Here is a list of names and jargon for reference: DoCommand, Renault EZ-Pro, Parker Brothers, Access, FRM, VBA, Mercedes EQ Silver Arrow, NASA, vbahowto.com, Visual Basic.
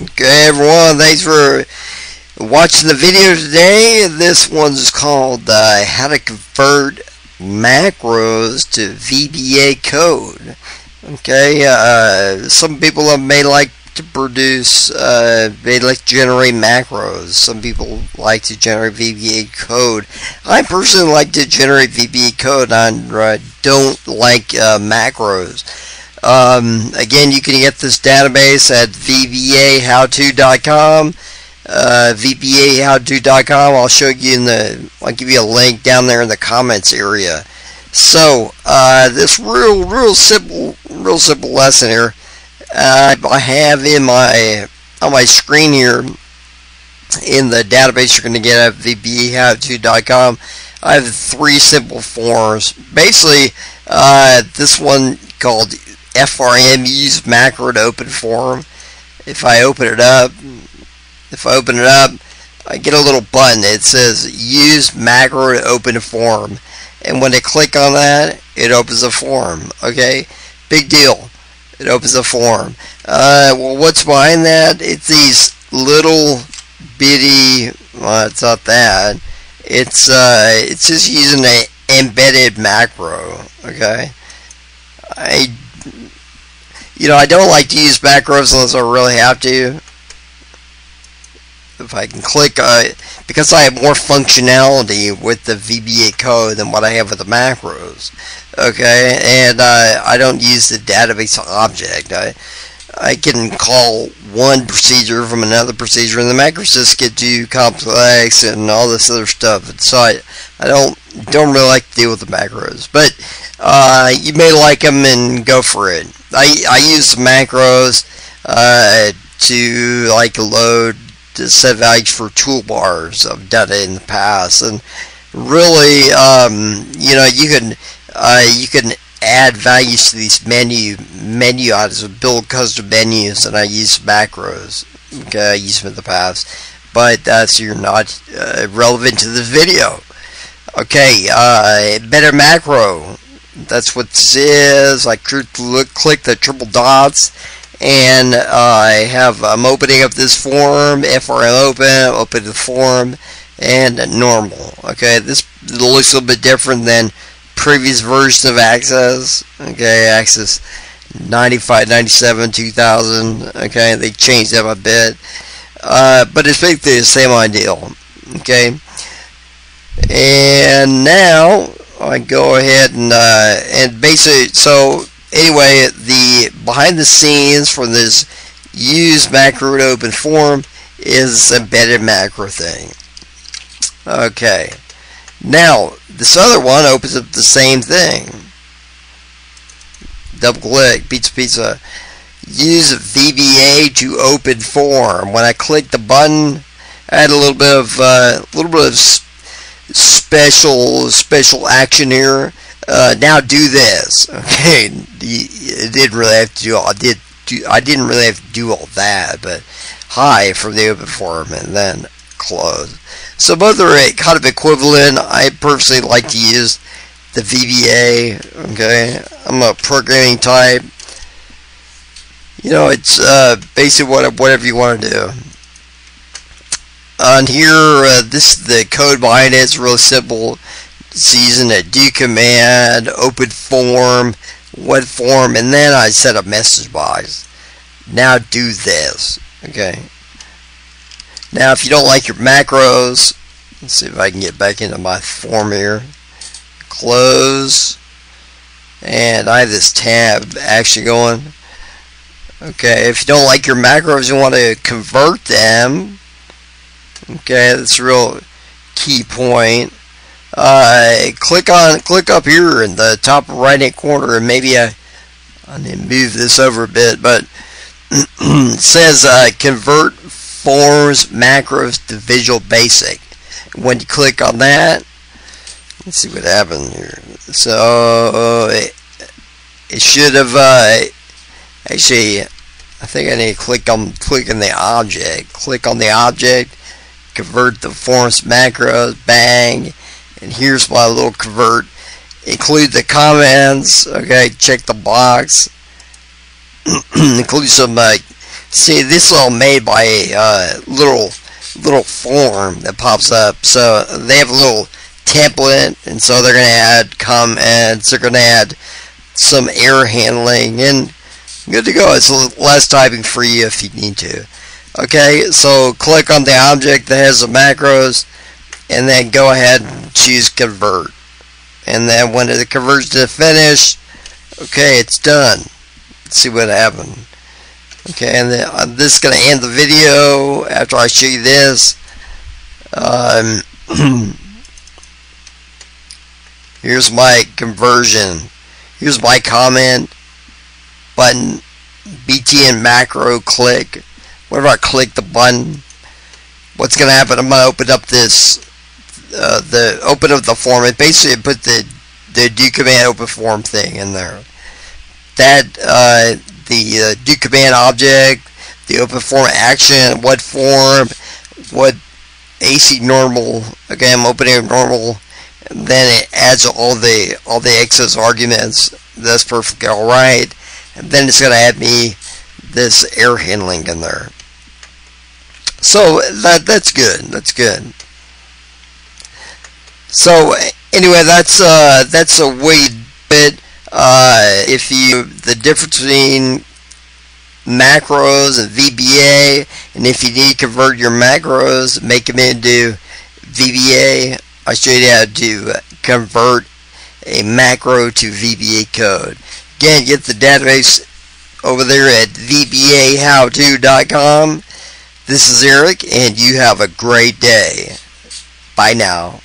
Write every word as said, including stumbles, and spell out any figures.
Okay everyone, thanks for watching the video today. This one's called uh, How to Convert Macros to V B A Code. Okay, uh, some people may like to produce, uh, they like to generate macros. Some people like to generate V B A code. I personally like to generate V B A code. I uh, don't like uh, macros. Um, again, you can get this database at v b a how to dot com. Uh, v b a how to dot com. I'll show you in the. I'll give you a link down there in the comments area. So uh, this real, real simple, real simple lesson here. Uh, I have in my on my screen here in the database you're going to get at v b a how to dot com. I have three simple forms. Basically, uh, this one called F R M, use macro to open form. If I open it up, if I open it up, I get a little button. It says use macro to open a form, and when I click on that, it opens a form. Okay, big deal. It opens a form. Uh, well, what's behind that? It's these little bitty. Well, it's not that. It's uh, it's just using an embedded macro. Okay. I, you know, I don't like to use macros unless I really have to. If I can click, uh, because I have more functionality with the V B A code than what I have with the macros. Okay, and uh, I don't use the database object. I, I can call one procedure from another procedure, and the macros just get too complex and all this other stuff. And so I, I don't don't really like to deal with the macros, but uh, you may like them and go for it. I I use macros uh, to like load to set values for toolbars. I've done it in the past, and really, um, you know, you can uh, you can add values to these menu menu items, build custom menus, and I use macros. Okay, I use them in the past, but uh, so you're not uh, relevant to this video. Okay, uh, better macro. That's what this is. I click the triple dots, and uh, I have I'm opening up this form. F R M open, open the form, and normal. Okay, this looks a little bit different than previous version of Access. Okay, Access ninety-five, ninety-seven, two thousand. Okay, they changed them a bit, uh, but it's basically the same idea. Okay, and now I go ahead and uh, and basically, so anyway, the behind the scenes for this use macro to open form is embedded macro thing. Okay, now this other one opens up the same thing. Double click, pizza pizza. Use V B A to open form. When I click the button, I add a little bit of a uh, little bit of special special action here. Uh, now do this. Okay, I didn't really have to do all. I did do. I didn't really have to do all that. But hi from the open form, and then close. So both are kind of equivalent. I personally like to use the V B A. Okay, I'm a programming type. You know, it's uh, basically what, whatever you want to do. On here, uh, this the code behind it. It's really simple. It's using a DoCommand, open form, web form, and then I set a message box. Now do this. Okay. Now, if you don't like your macros, let's see if I can get back into my form here. Close. And I have this tab actually going. Okay, if you don't like your macros, you want to convert them. Okay, that's a real key point. Uh, click on, click up here in the top right hand corner, and maybe I, I need to move this over a bit, but it says uh, convert forms macros to Visual Basic. When you click on that, let's see what happened here. So it, it should have uh, actually. I think I need to click on click on the object. Click on the object. Convert the forms macros. Bang. And here's my little convert. Include the comments. Okay. Check the box. Include some. Uh, See, this is all made by a uh, little little form that pops up. So they have a little template, and so they're going to add comments, they're going to add some error handling, and good to go. It's less typing for you if you need to. Okay, so click on the object that has the macros, and then go ahead and choose convert. And then when it converts to finish, okay, it's done. Let's see what happened. Okay, and then uh, this is going to end the video after I show you this. Um, here's my conversion. Here's my comment button, B T N macro click. Whenever I click the button, what's going to happen? I'm going to open up this, uh, the open up the form. It basically put the the DoCommand open form thing in there. That uh, the uh, DoCommand object, the open form action, what form, what A C normal. Okay, I'm opening normal. And then it adds all the all the excess arguments. That's perfectly all right. And then it's going to add me this error handling in there. So that that's good. That's good. So anyway, that's uh that's a way bit. Uh, if you the difference between macros and V B A, and if you need to convert your macros, make them into V B A. I showed you how to convert a macro to V B A code. Again, get the database over there at v b a how to dot com. This is Eric, and you have a great day. Bye now.